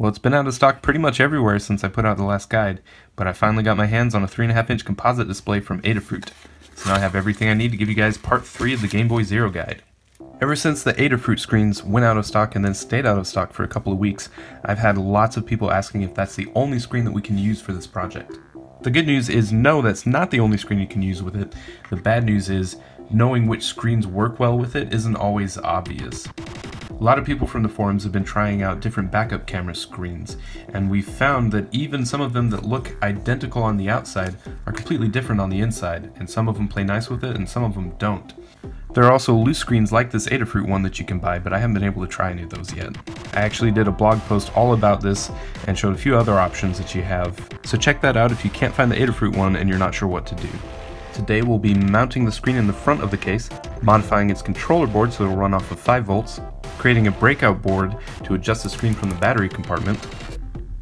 Well, it's been out of stock pretty much everywhere since I put out the last guide, but I finally got my hands on a 3.5-inch composite display from Adafruit. So now I have everything I need to give you guys part 3 of the Game Boy Zero guide. Ever since the Adafruit screens went out of stock and then stayed out of stock for a couple of weeks, I've had lots of people asking if that's the only screen that we can use for this project. The good news is no, that's not the only screen you can use with it. The bad news is knowing which screens work well with it isn't always obvious. A lot of people from the forums have been trying out different backup camera screens, and we found that even some of them that look identical on the outside are completely different on the inside, and some of them play nice with it and some of them don't. There are also loose screens like this Adafruit one that you can buy, but I haven't been able to try any of those yet. I actually did a blog post all about this and showed a few other options that you have, so check that out if you can't find the Adafruit one and you're not sure what to do. Today we'll be mounting the screen in the front of the case, modifying its controller board so it'll run off of 5 volts, creating a breakout board to adjust the screen from the battery compartment.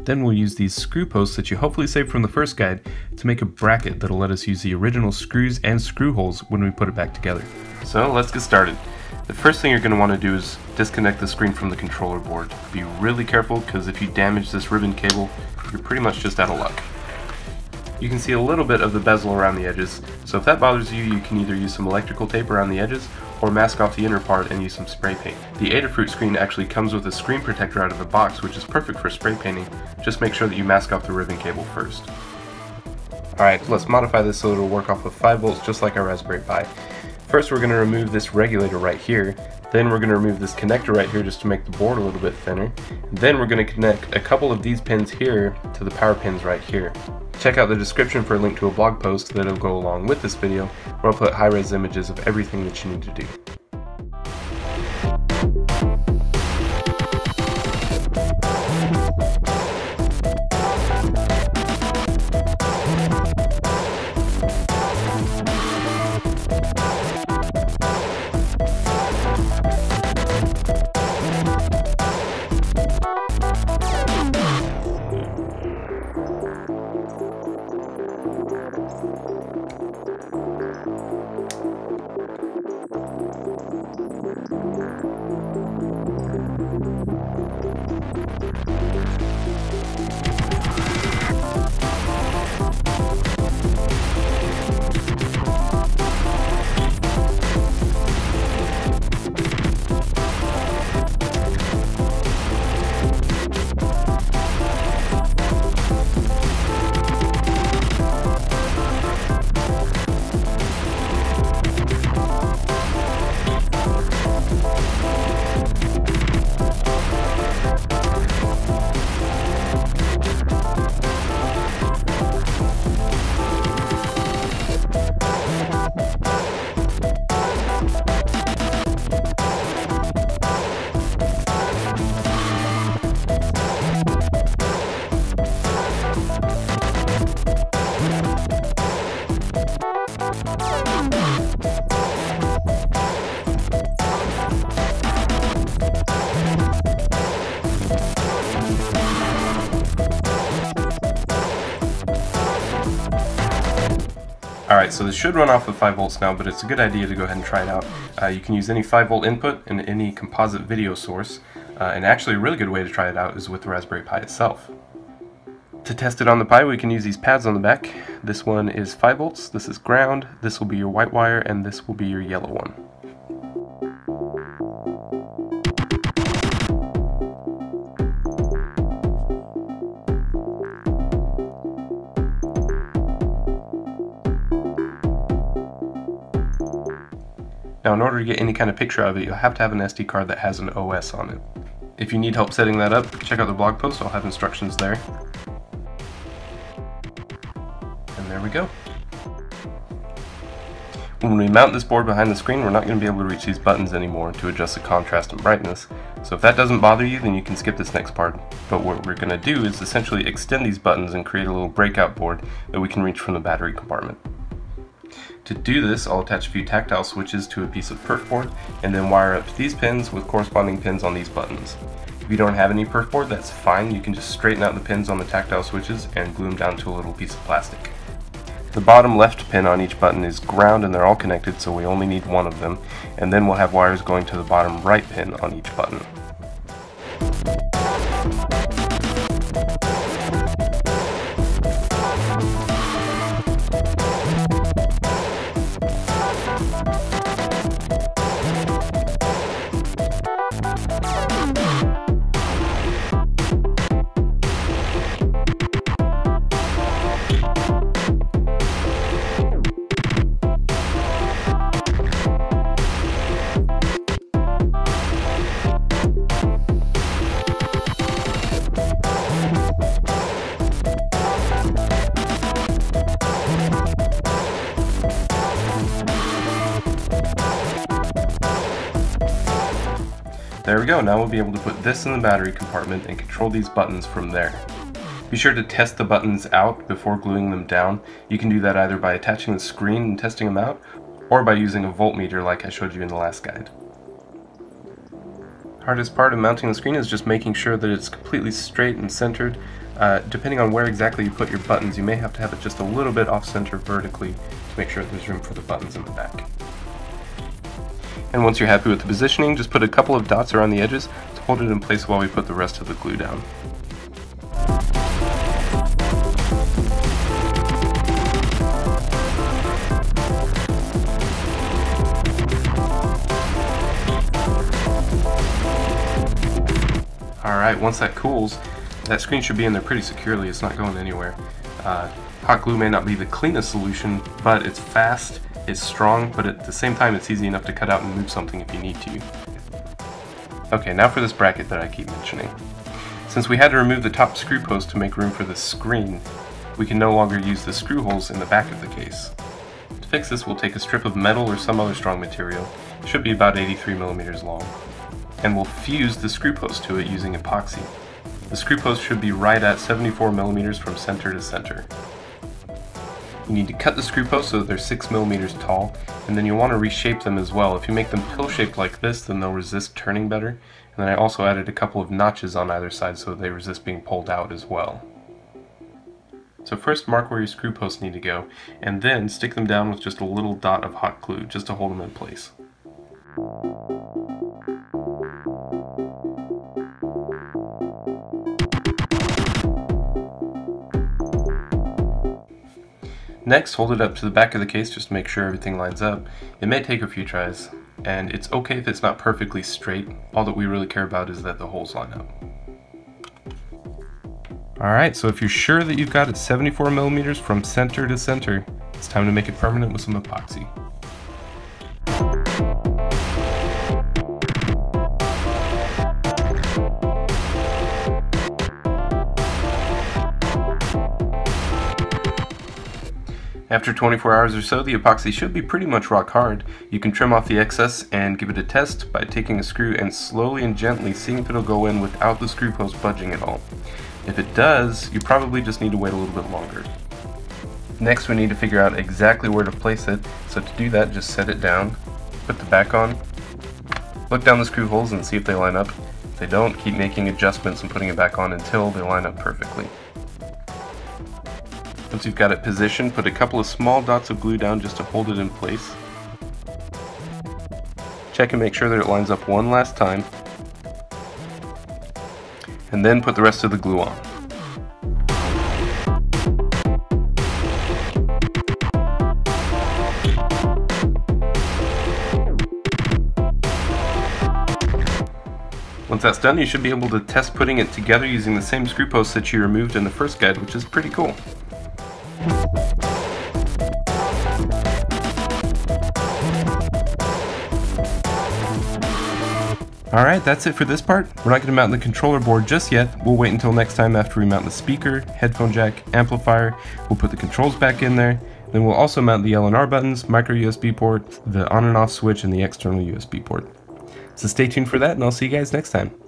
Then we'll use these screw posts that you hopefully saved from the first guide to make a bracket that'll let us use the original screws and screw holes when we put it back together. So let's get started. The first thing you're going to want to do is disconnect the screen from the controller board. Be really careful, because if you damage this ribbon cable, you're pretty much just out of luck. You can see a little bit of the bezel around the edges, so if that bothers you, you can either use some electrical tape around the edges or mask off the inner part and use some spray paint. The Adafruit screen actually comes with a screen protector out of the box, which is perfect for spray painting. Just make sure that you mask off the ribbon cable first. Alright, let's modify this so it'll work off of 5 volts just like our Raspberry Pi. First we're going to remove this regulator right here, then we're going to remove this connector right here just to make the board a little bit thinner, then we're going to connect a couple of these pins here to the power pins right here. Check out the description for a link to a blog post that'll go along with this video, where I'll put high-res images of everything that you need to do. Alright, so this should run off of 5 volts now, but it's a good idea to go ahead and try it out. You can use any 5 volt input and any composite video source, and actually a really good way to try it out is with the Raspberry Pi itself. To test it on the Pi, we can use these pads on the back. This one is 5 volts, this is ground, this will be your white wire, and this will be your yellow one. Now, in order to get any kind of picture out of it, you'll have to have an SD card that has an OS on it. If you need help setting that up, check out the blog post, I'll have instructions there. And there we go. When we mount this board behind the screen, we're not going to be able to reach these buttons anymore to adjust the contrast and brightness, so if that doesn't bother you, then you can skip this next part. But what we're going to do is essentially extend these buttons and create a little breakout board that we can reach from the battery compartment. To do this, I'll attach a few tactile switches to a piece of perf board and then wire up these pins with corresponding pins on these buttons. If you don't have any perf board, that's fine. You can just straighten out the pins on the tactile switches and glue them down to a little piece of plastic. The bottom left pin on each button is ground and they're all connected, so we only need one of them, and then we'll have wires going to the bottom right pin on each button. go, now we'll be able to put this in the battery compartment and control these buttons from there. Be sure to test the buttons out before gluing them down. You can do that either by attaching the screen and testing them out, or by using a voltmeter like I showed you in the last guide. The hardest part of mounting the screen is just making sure that it's completely straight and centered. Depending on where exactly you put your buttons, you may have to have it just a little bit off-center vertically to make sure there's room for the buttons in the back. And once you're happy with the positioning, just put a couple of dots around the edges to hold it in place while we put the rest of the glue down. Alright, once that cools, that screen should be in there pretty securely, it's not going anywhere. Hot glue may not be the cleanest solution, but it's fast, it's strong, but at the same time it's easy enough to cut out and move something if you need to. Okay, now for this bracket that I keep mentioning. Since we had to remove the top screw post to make room for this screen, we can no longer use the screw holes in the back of the case. To fix this, we'll take a strip of metal or some other strong material. It should be about 83 mm long. And we'll fuse the screw post to it using epoxy. The screw post should be right at 74 mm from center to center. You need to cut the screw posts so that they're 6 mm tall, and then you'll want to reshape them as well. If you make them pill-shaped like this, then they'll resist turning better. And then I also added a couple of notches on either side so they resist being pulled out as well. So first mark where your screw posts need to go, and then stick them down with just a little dot of hot glue just to hold them in place. Next, hold it up to the back of the case just to make sure everything lines up. It may take a few tries, and it's okay if it's not perfectly straight. All that we really care about is that the holes line up. Alright, so if you're sure that you've got it 74 mm from center to center, it's time to make it permanent with some epoxy. After 24 hours or so, the epoxy should be pretty much rock hard. You can trim off the excess and give it a test by taking a screw and slowly and gently seeing if it'll go in without the screw post budging at all. If it does, you probably just need to wait a little bit longer. Next, we need to figure out exactly where to place it, so to do that, just set it down, put the back on, look down the screw holes and see if they line up. If they don't, keep making adjustments and putting it back on until they line up perfectly. Once you've got it positioned, put a couple of small dots of glue down just to hold it in place. Check and make sure that it lines up one last time. And then put the rest of the glue on. Once that's done, you should be able to test putting it together using the same screw posts that you removed in the first guide, which is pretty cool. Alright, that's it for this part. We're not going to mount the controller board just yet. We'll wait until next time after we mount the speaker, headphone jack, amplifier. We'll put the controls back in there. Then we'll also mount the L and R buttons, micro USB port, the on and off switch, and the external USB port. So stay tuned for that, and I'll see you guys next time.